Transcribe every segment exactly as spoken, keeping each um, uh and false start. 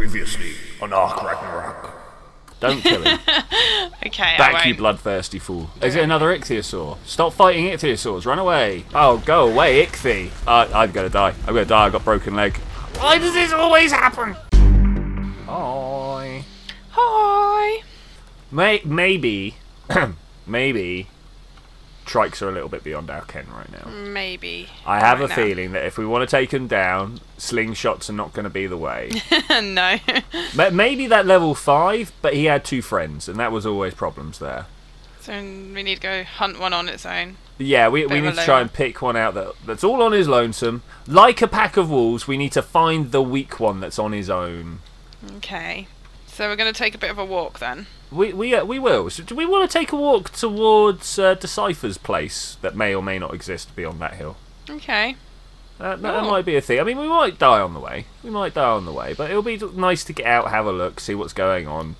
Previously on Ark Ragnorok. Don't kill him. Okay, back, I won't. You bloodthirsty fool. Is it another ichthyosaur? Stop fighting ichthyosaurs. Run away. Oh, go away, ichthy. Uh, I'm going to die. I'm going to die. I've got broken leg. Why does this always happen? Hi. Hi. May maybe. Maybe. Trikes are a little bit beyond our ken right now. Maybe. I have right a now. feeling that if we want to take them down, slingshots are not going to be the way. No. Maybe that level five, but he had two friends, and that was always problems there. So we need to go hunt one on its own. Yeah, we, we need to try and pick one out that that's all on his lonesome. Like a pack of wolves, we need to find the weak one that's on his own. Okay. So we're going to take a bit of a walk then. We we uh, we will. So do we want to take a walk towards uh, Decipher's place that may or may not exist beyond that hill? Okay. Uh, that, that might be a thing. I mean, we might die on the way. We might die on the way, but it'll be nice to get out, have a look, see what's going on.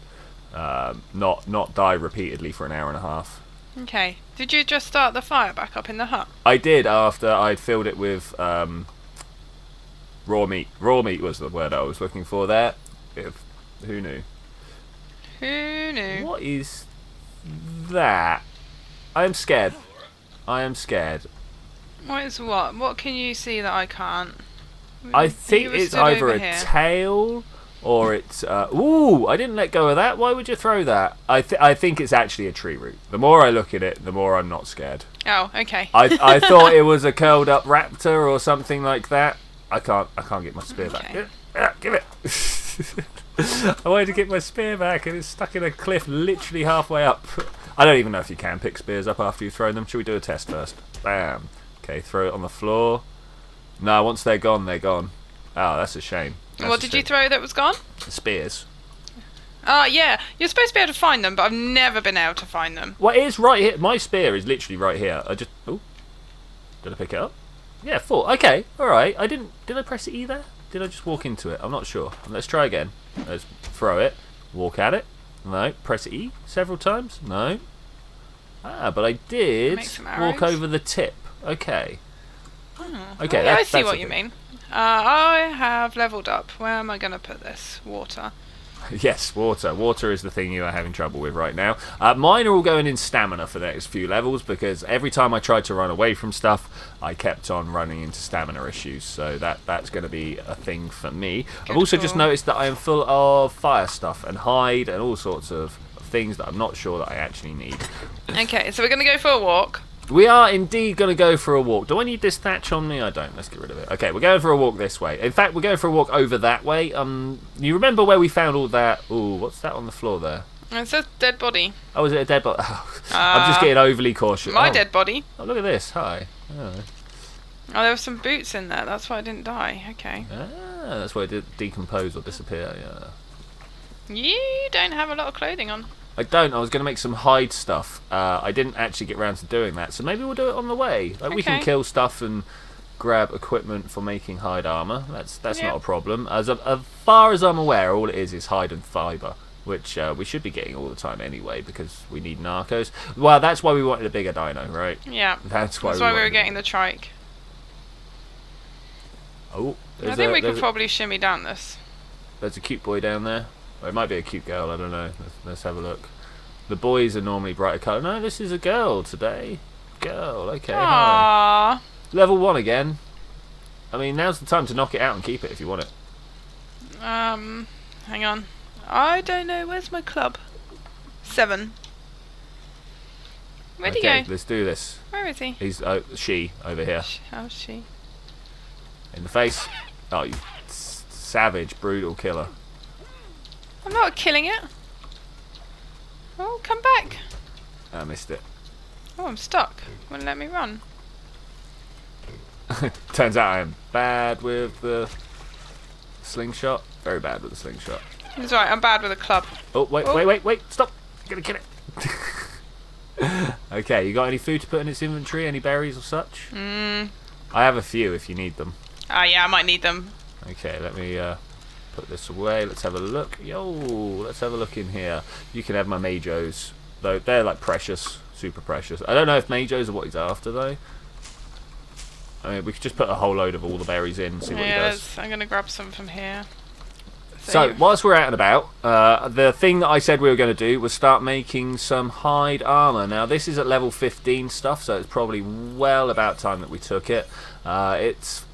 Um, not not die repeatedly for an hour and a half. Okay. Did you just start the fire back up in the hut? I did after I'd filled it with um, raw meat. Raw meat was the word I was looking for there. If, who knew? Who knew? What is that? I am scared. I am scared. What is what? What can you see that I can't? I think it's either a tail or it's... Uh, ooh, I didn't let go of that. Why would you throw that? I, th I think it's actually a tree root. The more I look at it, the more I'm not scared. Oh, okay. I, I thought it was a curled up raptor or something like that. I can't, I can't get my spear back. Okay. Ah, give it! I wanted to get my spear back and it's stuck in a cliff literally halfway up. I don't even know if you can pick spears up after you've thrown them. Should we do a test first? Bam. Okay, throw it on the floor. No, once they're gone, they're gone. Oh, that's a shame. That's what a did shame. you throw that was gone? The spears. Oh, uh, yeah. You're supposed to be able to find them, but I've never been able to find them. Well, it is right here. My spear is literally right here. I just... Oh. Did I pick it up? Yeah, four. Okay, alright. I didn't... Did I press it either? Did I just walk into it? I'm not sure. Let's try again. Let's throw it. Walk at it. No. Press E several times. No. Ah, but I did walk over the tip. Okay. Hmm. Okay. Oh, yeah, I see what you mean. Uh, I have leveled up. Where am I going to put this? Water. Yes, water. Water is the thing you are having trouble with right now. Uh, mine are all going in stamina for the next few levels because every time I tried to run away from stuff, I kept on running into stamina issues. So that that's going to be a thing for me. Good I've also call. just noticed that I am full of fire stuff and hide and all sorts of things that I'm not sure that I actually need. Okay, so we're going to go for a walk. We are indeed going to go for a walk. Do I need this thatch on me? I don't. Let's get rid of it. Okay, we're going for a walk this way. In fact, we're going for a walk over that way. Um, you remember where we found all that... Ooh, what's that on the floor there? It's a dead body. Oh, is it a dead body? Oh, uh, I'm just getting overly cautious. My oh. dead body. Oh, look at this. Hi. Oh, oh there were some boots in there. That's why I didn't die. Okay. Ah, that's why it did decompose or disappear. Yeah. You don't have a lot of clothing on. I don't. I was going to make some hide stuff. Uh, I didn't actually get around to doing that, so maybe we'll do it on the way. Like, okay. We can kill stuff and grab equipment for making hide armour. That's that's yep. not a problem. As, a, as far as I'm aware, all it is is hide and fibre, which uh, we should be getting all the time anyway because we need narcos. Well, that's why we wanted a bigger dino, right? Yeah. That's why, that's we, why we were getting the trike. Oh, I think a, we could a, probably shimmy down this. There's a cute boy down there. It might be a cute girl, I don't know. Let's, let's have a look. The boys are normally brighter colour. No, this is a girl today. Girl, okay. Hi. Level one again. I mean, now's the time to knock it out and keep it if you want it. Um, hang on. I don't know. Where's my club? Seven. Where'd okay, he go? Let's do this. Where is he? He's oh, she over here. How's she? In the face. Oh, you savage, brutal killer. I'm not killing it. Oh, come back. I missed it. Oh, I'm stuck. Wouldn't let me run. Turns out I'm bad with the slingshot. Very bad with the slingshot. It's alright, I'm bad with a club. Oh, wait, oh. wait, wait, wait. Stop. I'm going to kill it. Okay, you got any food to put in its inventory? Any berries or such? Mm. I have a few if you need them. Ah, uh, yeah, I might need them. Okay, let me... Uh, put this away. Let's have a look. Yo, let's have a look in here. You can have my Mejos, though they're like precious, super precious. I don't know if Mejos are what he's after though. I mean, we could just put a whole load of all the berries in, see what yeah, he does. I'm gonna grab some from here. So, whilst we're out and about, uh, the thing that I said we were going to do was start making some hide armour. Now, this is at level fifteen stuff, so it's probably well about time that we took it. Uh, it's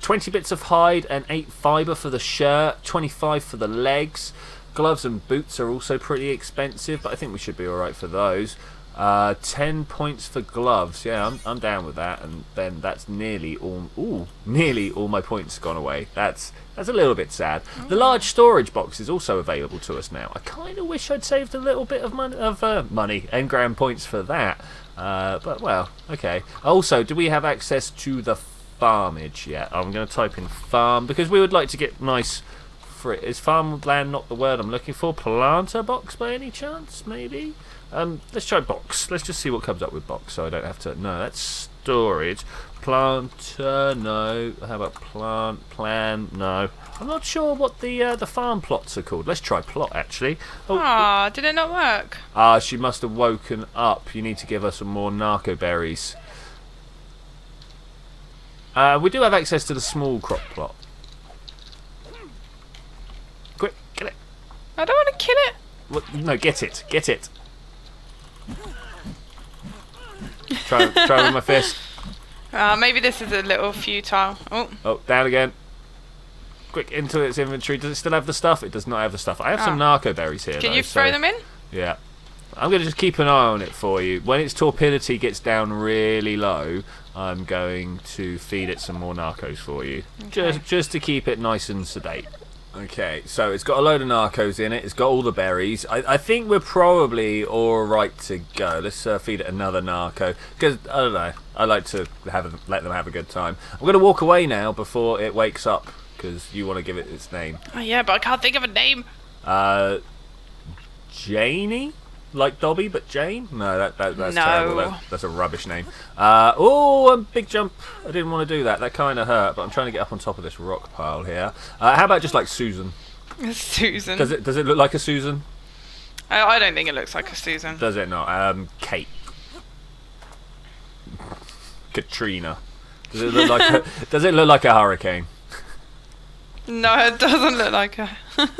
twenty bits of hide and eight fibre for the shirt, twenty-five for the legs. Gloves and boots are also pretty expensive, but I think we should be alright for those. Uh, ten points for gloves. Yeah, I'm, I'm down with that. And then that's nearly all. Ooh, nearly all my points gone away. That's that's a little bit sad. The large storage box is also available to us now. I kind of wish I'd saved a little bit of money of uh, money and ground points for that. Uh, but well, okay. Also, do we have access to the farmage yet? I'm going to type in farm because we would like to get nice. For it. Is farmland not the word I'm looking for? Planter box by any chance? Maybe. Um, let's try box. Let's just see what comes up with box, so I don't have to. No, that's storage. Planter, no. How about plant? Plan, no. I'm not sure what the uh, the farm plots are called. Let's try plot actually. Oh, ah, did it not work? Ah, she must have woken up. You need to give her some more narco berries. Uh, we do have access to the small crop plot. Quick, get it! I don't want to kill it. What? No, get it, get it. try, try with my fist. Uh, maybe this is a little futile. Oh. Oh, down again. Quick, into its inventory. Does it still have the stuff? It does not have the stuff. I have oh. some narco berries here. Can though, you throw so, them in? Yeah. I'm going to just keep an eye on it for you. When its torpidity gets down really low, I'm going to feed it some more narcos for you. Okay. Just, just to keep it nice and sedate. Okay, so it's got a load of narcos in it. It's got all the berries. I, I think we're probably all right to go. Let's uh, feed it another narco because I don't know. I like to have a, let them have a good time. I'm going to walk away now before it wakes up because you want to give it its name. Oh yeah, but I can't think of a name. Uh, Janie, like Dobby, but Jane. No, that, that that's no. terrible. That, that's a rubbish name. Uh, oh, a big jump. I didn't want to do that. That kind of hurt, but I'm trying to get up on top of this rock pile here. Uh, how about just like Susan? Susan. Does it does it look like a Susan? I, I don't think it looks like a Susan. Does it not? Um, Kate. Katrina. Does it look like a, does it look like a hurricane? No, it doesn't look like a.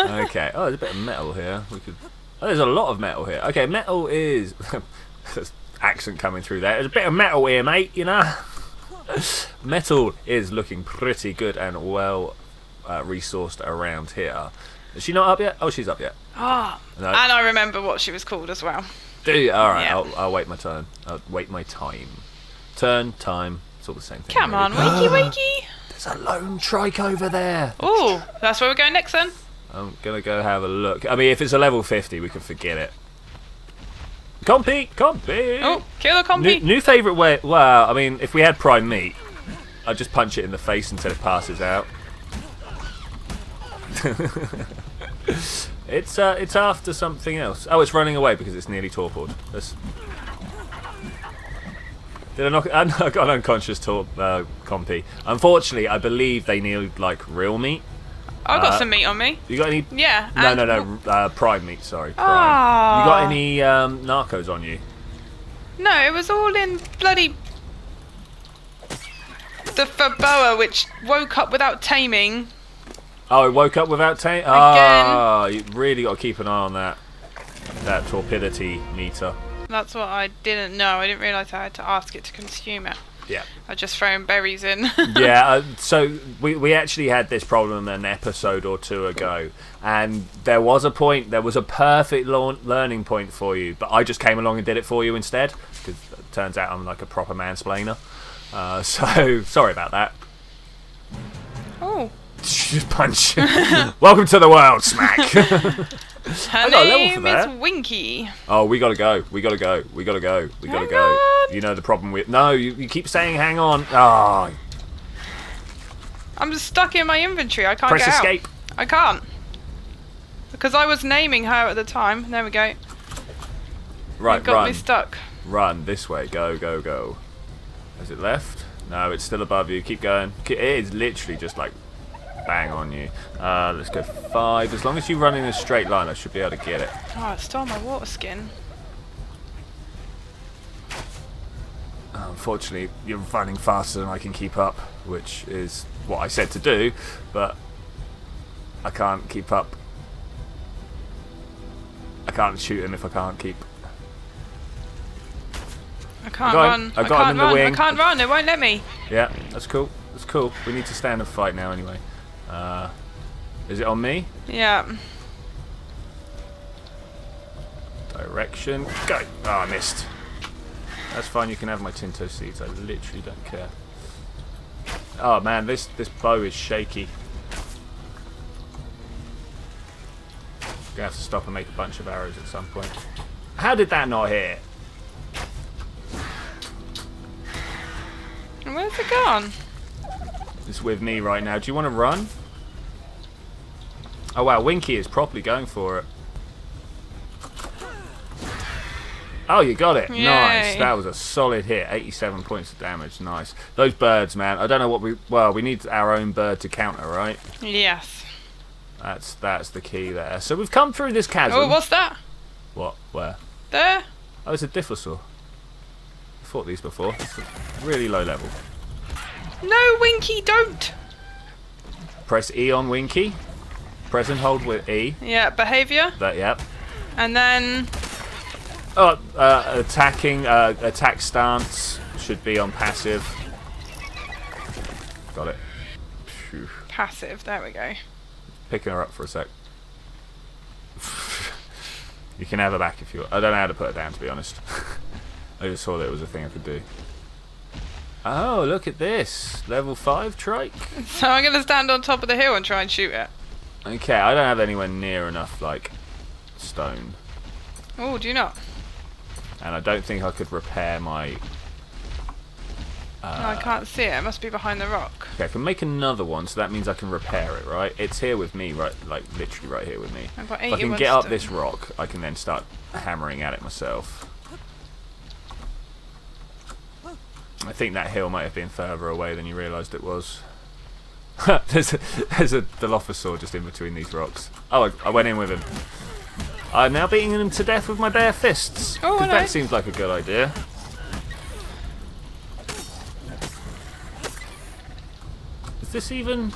Okay. Oh, there's a bit of metal here. We could. Oh, there's a lot of metal here. Okay, metal is... There's accent coming through there. There's a bit of metal here, mate, you know? Metal is looking pretty good and well uh, resourced around here. Is she not up yet? Oh, she's up yet. Oh, no. And I remember what she was called as well. Do you? All right, yeah. I'll, I'll wait my turn. I'll wait my time. Turn, time, it's all the same thing. Come really. on, wakey, wakey. There's a lone trike over there. Oh, that's where we're going next then. I'm gonna go have a look. I mean, if it's a level fifty, we can forget it. Compy, compy. Oh, kill a compy. New, new favourite way. Well, I mean, if we had prime meat, I'd just punch it in the face until it passes out. it's uh, it's after something else. Oh, it's running away because it's nearly torpored. Let's... Did I knock? I got an unconscious torp uh, compy. Unfortunately, I believe they need like real meat. I've got uh, some meat on me. You got any? Yeah. No, no, no. Uh, prime meat, sorry. Prime. Oh. You got any um, narcos on you? No, it was all in bloody... The Faboa, which woke up without taming. Oh, it woke up without taming? Oh, you really got to keep an eye on that. That torpidity meter. That's what I didn't know. I didn't realise I had to ask it to consume it. Yeah, I just thrown berries in. yeah, uh, so we, we actually had this problem an episode or two ago, and there was a point, there was a perfect learning point for you, but I just came along and did it for you instead, because it turns out I'm like a proper mansplainer. Uh, so, sorry about that. Oh. Punch. Welcome to the world, smack. Her name is Winky. Oh, we gotta go. We gotta go. We gotta go. We gotta hang go. On. You know the problem with no. You, you keep saying hang on. Ah. Oh. I'm stuck in my inventory. I can't Press get escape. Out. I can't because I was naming her at the time. There we go. Right, you got run. me stuck. Run this way. Go, go, go. Is it left? No, it's still above you. Keep going. It is literally just like. Bang on you. Uh, let's go five. As long as you run in a straight line, I should be able to get it. Oh, it stole my water skin. Unfortunately, you're running faster than I can keep up, which is what I said to do, but I can't keep up. I can't shoot him if I can't keep. I can't I run. I, I can't run. I can't run. It won't let me. Yeah, that's cool. That's cool. We need to stand and fight now anyway. Uh, is it on me? Yeah. Direction. Go. Oh, I missed. That's fine. You can have my Tinto seeds. I literally don't care. Oh man, this this bow is shaky. I'm gonna have to stop and make a bunch of arrows at some point. How did that not hit? Where's it gone? It's with me right now. Do you want to run? Oh wow, Winky is properly going for it. Oh, you got it. Yay. Nice. That was a solid hit. eighty-seven points of damage. Nice. Those birds, man. I don't know what we... Well, we need our own bird to counter, right? Yes. That's that's the key there. So we've come through this chasm. Oh, what's that? What? Where? There. Oh, it's a Dilophosaur. I fought these before. It's really low level. No, Winky, don't. Press E on Winky. Press and hold with E. Yeah, behaviour. That, yep. And then... Oh, uh, attacking, uh, attack stance should be on passive. Got it. Passive, there we go. Picking her up for a sec. You can have her back if you want. I don't know how to put her down, to be honest. I just saw that it was a thing I could do. Oh, look at this. Level five trike. So I'm going to stand on top of the hill and try and shoot it. Okay, I don't have anywhere near enough, like, stone. Oh, do you not? And I don't think I could repair my... Uh, no, I can't see it. It must be behind the rock. Okay, I can make another one, so that means I can repair it, right? It's here with me, right? Like, literally right here with me. I've got eight if I can get up this rock, I can then start hammering at it myself. I think that hill might have been further away than you realised it was. there's, a, there's a Dilophosaur just in between these rocks. Oh, I, I went in with him. I'm now beating them to death with my bare fists. Oh, no. That seems like a good idea. Is this even...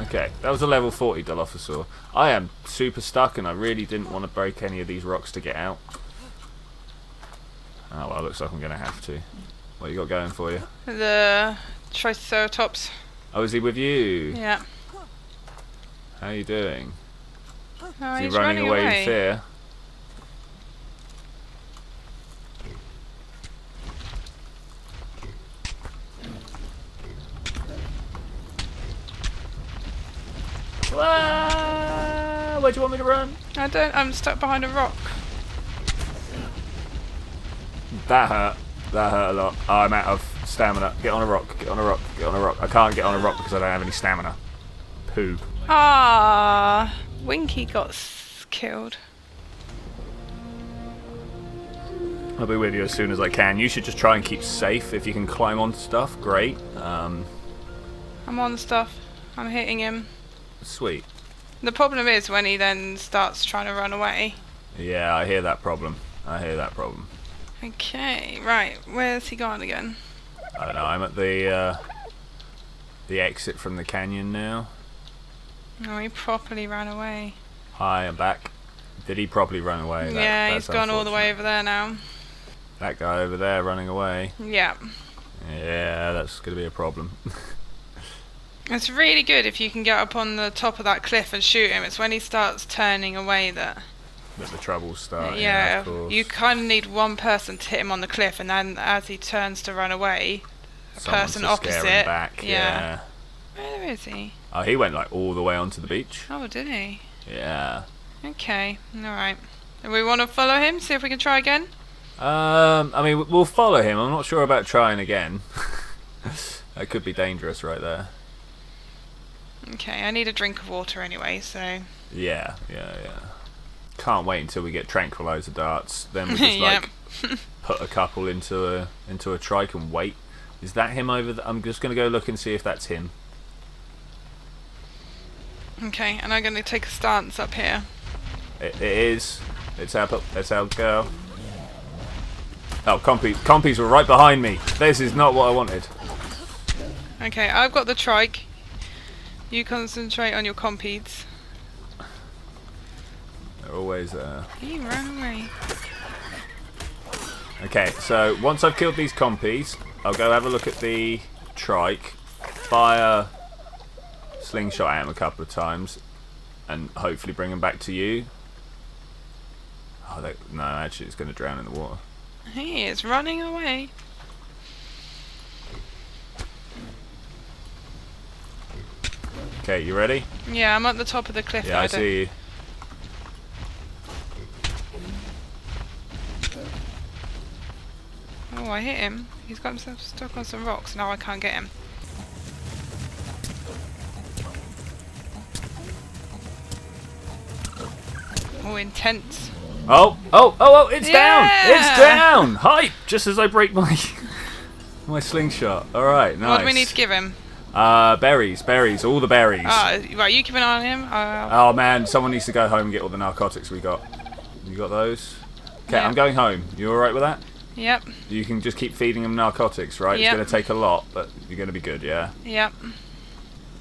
Okay, that was a level forty Dilophosaur. I am super stuck and I really didn't want to break any of these rocks to get out. Oh well, looks like I'm going to have to. What you got going for you? The... Triceratops. Oh, is he with you? Yeah. How are you doing? Oh, is he he's running, running away, away in fear? Whoa! Where do you want me to run? I don't. I'm stuck behind a rock. That hurt. That hurt a lot. Oh, I'm out of stamina. Get on a rock. Get on a rock. Get on a rock. I can't get on a rock because I don't have any stamina. Poo. Ah, Winky got killed. I'll be with you as soon as I can. You should just try and keep safe. If you can climb on stuff, great. Um, I'm on stuff. I'm hitting him. Sweet. The problem is when he then starts trying to run away. Yeah, I hear that problem. I hear that problem. Okay, right. Where's he gone again? I don't know. I'm at the uh, the exit from the canyon now. No, he properly ran away. Hi, I'm back. Did he properly run away? That, yeah, he's gone all the way over there now. That guy over there running away. Yeah. Yeah, that's going to be a problem. It's really good if you can get up on the top of that cliff and shoot him. It's when he starts turning away that... That the troubles start. Yeah, yeah, you kind of need one person to hit him on the cliff, and then as he turns to run away, a Someone person to opposite. Scare him back. Yeah. yeah. Where is he? Oh, he went like all the way onto the beach. Oh, did he? Yeah. Okay. All right. Do we want to follow him? See if we can try again. Um, I mean, we'll follow him. I'm not sure about trying again. That could be dangerous, right there. Okay, I need a drink of water anyway, so. Yeah. Yeah. Yeah. Can't wait until we get tranquilizer darts. Then we just like put a couple into a into a trike and wait. Is that him over there? I'm just gonna go look and see if that's him. Okay, and I'm gonna take a stance up here. It, it is. It's our it's our girl. Oh, compies, compies were right behind me. This is not what I wanted. Okay, I've got the trike. You concentrate on your compies. They're always there. You ran away. Okay, so once I've killed these compies, I'll go have a look at the trike, fire slingshot at him a couple of times, and hopefully bring him back to you. Oh, they, no, actually it's going to drown in the water. He is running away. Okay, you ready? Yeah, I'm at the top of the cliff. Yeah, I see you. Oh, I hit him. He's got himself stuck on some rocks. Now I can't get him. Oh, intense. Oh, oh, oh, oh, it's yeah! down! It's down! Hype! Just as I break my my slingshot. Alright, nice. What do we need to give him? Uh, berries, berries, all the berries. Uh, right, you keep an eye on him. Uh, oh man, someone needs to go home and get all the narcotics we got. You got those? Okay, yeah. I'm going home. You alright with that? Yep. You can just keep feeding them narcotics, right? Yep. It's going to take a lot, but you're going to be good, yeah? Yep.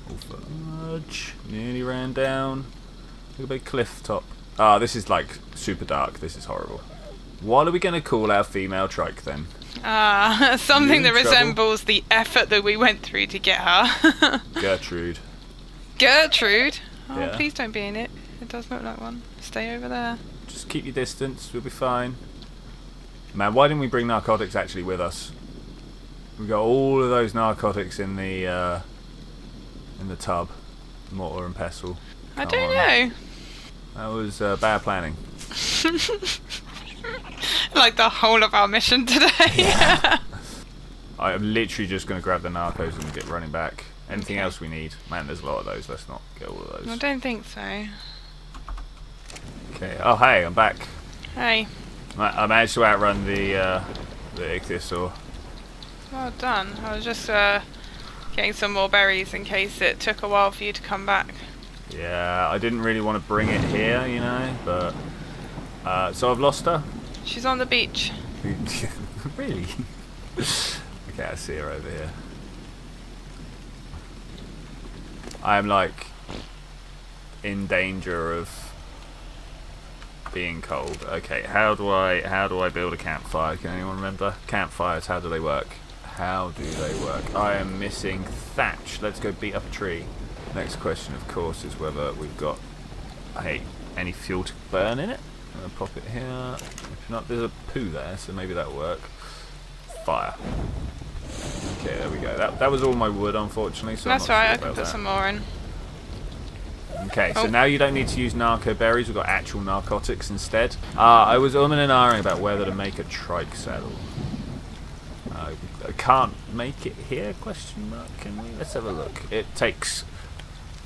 Oh, fudge. Nearly ran down. Look at a big cliff top. Ah, oh, this is like super dark. This is horrible. What are we going to call our female trike then? Ah, uh, something that trouble? resembles the effort that we went through to get her. Gertrude. Gertrude? Oh, yeah. Please don't be in it. It does look like one. Stay over there. Just keep your distance. We'll be fine. Man, why didn't we bring narcotics actually with us? We got all of those narcotics in the uh, in the tub, mortar and pestle. I Come don't on. know. That was uh, bad planning. Like the whole of our mission today. Yeah. I am literally just going to grab the narcos and get running back. Anything okay. else we need? Man, there's a lot of those. Let's not get all of those. I don't think so. Okay. Oh, hey, I'm back. Hey. I managed to outrun the uh, the ichthyosaur. Well done. I was just uh, getting some more berries in case it took a while for you to come back. Yeah, I didn't really want to bring it here, you know, but... Uh, so I've lost her. She's on the beach. Really? Okay, I see her over here. I am, like, in danger of... being cold. Okay, how do I how do I build a campfire? Can anyone remember? Campfires, how do they work? How do they work? I am missing thatch. Let's go beat up a tree. Next question, of course, is whether we've got hey, any fuel to burn in it. I'm gonna pop it here. If not, there's a poo there, so maybe that'll work. Fire. Okay, there we go. That that was all my wood, unfortunately, so that's right, I can put some more in. Okay, oh. so now you don't need to use narco berries, we've got actual narcotics instead. Uh, I was umming and ahhing about whether to make a trike saddle. Uh, I can't make it here, question mark, can we? Let's have a look. It takes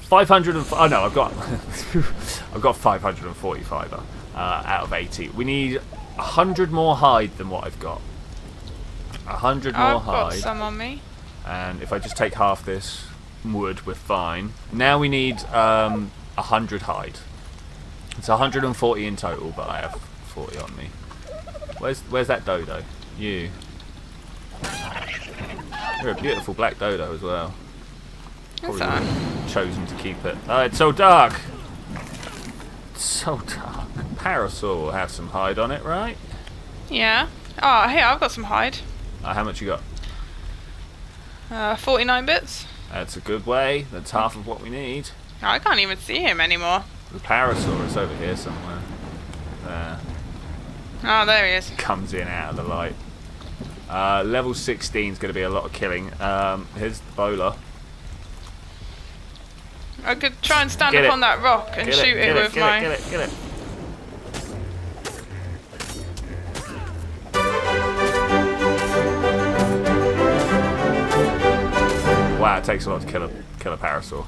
five hundred and... oh no, I've got I've got five hundred forty-five uh, out of eighty. We need one hundred more hide than what I've got. one hundred more I've hide. I've got some on me. And if I just take half this... wood, we're fine. Now we need um, one hundred hide. It's one hundred forty in total, but I have forty on me. Where's where's that dodo? You. You're a beautiful black dodo as well. Probably chosen to keep it. Oh, it's so dark! It's so dark. Parasaur will have some hide on it, right? Yeah. Oh, here, I've got some hide. Uh, how much you got? Uh, forty-nine bits. That's a good way. That's half of what we need. I can't even see him anymore. The Parasaur is over here somewhere. There. Oh, there he is. Comes in out of the light. Uh, level sixteen is going to be a lot of killing. Um, here's the bowler. I could try and stand get up it. on that rock and get shoot it, it, it with get my... It, get it, get it. Wow, it takes a lot to kill a, kill a Parasaur.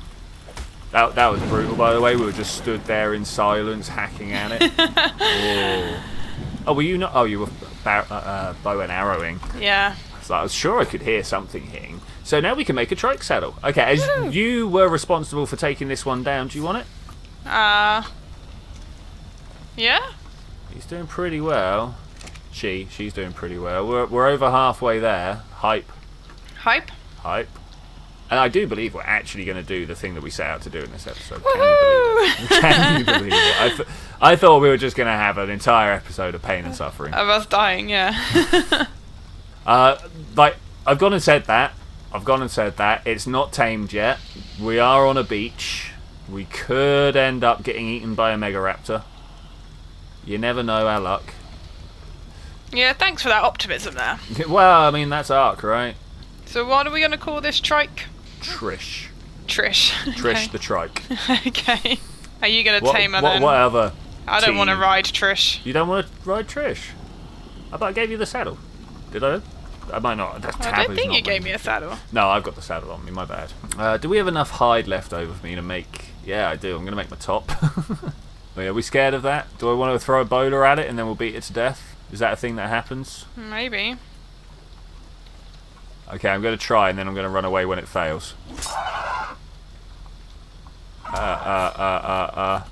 That, that was brutal, by the way. We were just stood there in silence, hacking at it. Whoa. Oh, were you not? Oh, you were bar uh, uh, bow and arrowing. Yeah. So I was sure I could hear something hitting. So now we can make a trike saddle. Okay, as Woo. you were responsible for taking this one down. Do you want it? Uh, yeah. He's doing pretty well. She. She's doing pretty well. We're, we're over halfway there. Hype. Hype? Hype. And I do believe we're actually going to do the thing that we set out to do in this episode. Can you believe it? Can you believe it? I, th I thought we were just going to have an entire episode of pain and suffering. Of us dying, yeah. uh, like, I've gone and said that. I've gone and said that. It's not tamed yet. We are on a beach. We could end up getting eaten by a Megaraptor. You never know our luck. Yeah, thanks for that optimism there. Well, I mean, that's Ark, right? So what are we going to call this trike? Trish. Trish. Trish okay. The trike. Okay. Are you going to tame her what, then? What other I don't want to ride Trish. You don't want to ride Trish? I thought I gave you the saddle. Did I? I might not. That tab I don't think you gave me. me a saddle. No, I've got the saddle on me. My bad. Uh, do we have enough hide left over for me to make... Yeah, I do. I'm going to make my top. Are we scared of that? Do I want to throw a bowler at it and then we'll beat it to death? Is that a thing that happens? Maybe. Okay, I'm going to try and then I'm going to run away when it fails. Uh, uh, uh, uh, uh.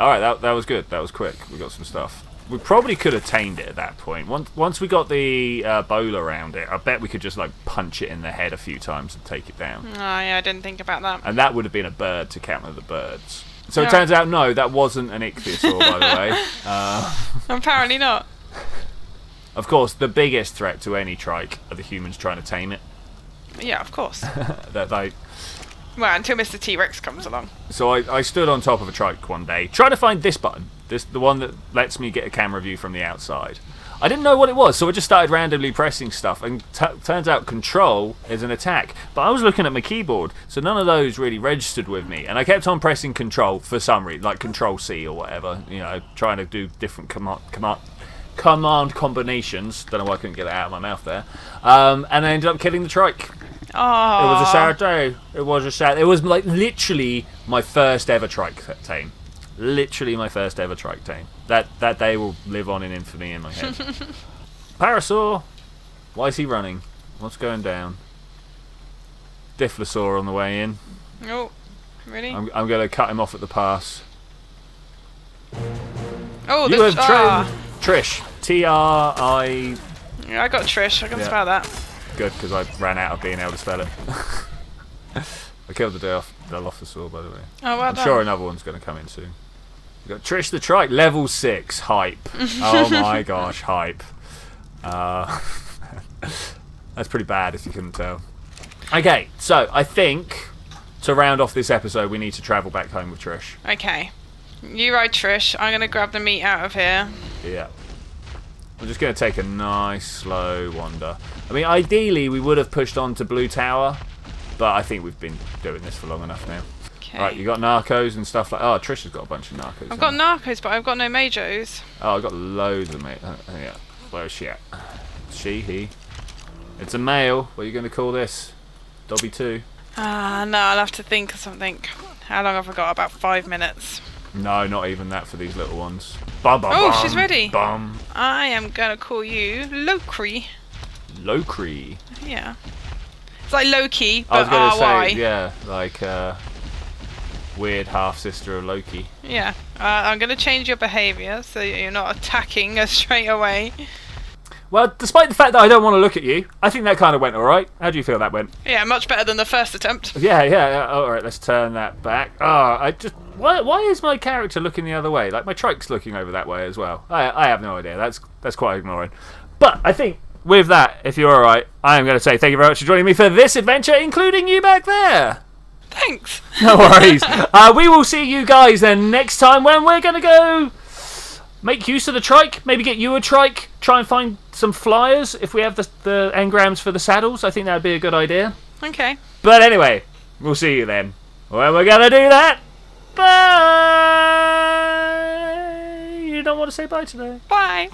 Alright, that, that was good. That was quick. We got some stuff. We probably could have tamed it at that point. Once, once we got the uh, bowl around it, I bet we could just like punch it in the head a few times and take it down. Oh, yeah, I didn't think about that. And that would have been a bird to counter the birds. So no. It turns out, no, that wasn't an ichthyosaur, by the way. Uh, Apparently not. Of course, the biggest threat to any trike are the humans trying to tame it. Yeah, of course. that they... Well, until Mister T-Rex comes along. So I, I stood on top of a trike one day, trying to find this button, this the one that lets me get a camera view from the outside. I didn't know what it was, so I just started randomly pressing stuff, and t turns out control is an attack. But I was looking at my keyboard, so none of those really registered with me, and I kept on pressing control for some reason, like control C or whatever, you know, trying to do different com com command combinations. Don't know why I couldn't get it out of my mouth there. Um, and I ended up killing the trike. Aww. It was a sad day. It was a sad... It was, like, literally my first ever trike tame. Literally my first ever trike tame. That that day will live on in infamy in my head. Parasaur! Why is he running? What's going down? Dilophosaurus on the way in. Oh, really? I'm, I'm going to cut him off at the pass. Oh, you have ah. Trish. T R I... Yeah, I got Trish. I can yeah. spell that. Good, because I ran out of being able to spell it. I killed the Dilophosaurus, by the way. Oh, well I'm done. sure another one's going to come in soon. We've got Trish the Trike, level six, hype. Oh my gosh, hype. Uh, that's pretty bad if you couldn't tell. Okay, so I think to round off this episode, we need to travel back home with Trish. Okay. You ride Trish. I'm going to grab the meat out of here. Yeah. I'm just going to take a nice, slow wander. I mean, ideally, we would have pushed on to Blue Tower, but I think we've been doing this for long enough now. Okay. Right, you got Narcos and stuff like... Oh, Trish has got a bunch of Narcos. I've got Narcos, but I've got no Mejos. Oh, I've got loads of Mejos. Oh, yeah. Where is she at? She, he. It's a male. What are you going to call this? Dobby two. Ah, uh, no, I'll have to think of something. How long have I got? About five minutes. No, not even that for these little ones. Bum, bum, oh, bum, she's ready. Bum. I am going to call you Lokri. Lokri? Yeah. It's like Loki, but R Y. I was going to say, yeah, like uh, weird half-sister of Loki. Yeah. Uh, I'm going to change your behaviour so you're not attacking us straight away. Well, despite the fact that I don't want to look at you, I think that kind of went all right. How do you feel that went? Yeah, much better than the first attempt. Yeah, yeah. yeah. All right, let's turn that back. Ah, oh, I just... Why, why is my character looking the other way? Like, my trike's looking over that way as well. I, I have no idea. That's that's quite ignoring. But I think with that, if you're all right, I am going to say thank you very much for joining me for this adventure, including you back there. Thanks. No worries. uh, we will see you guys then next time when we're going to go... Make use of the trike. Maybe get you a trike. Try and find some flyers if we have the, the engrams for the saddles. I think that would be a good idea. Okay. But anyway, we'll see you then. Well, we're going to do that. Bye. You don't want to say bye today. Bye.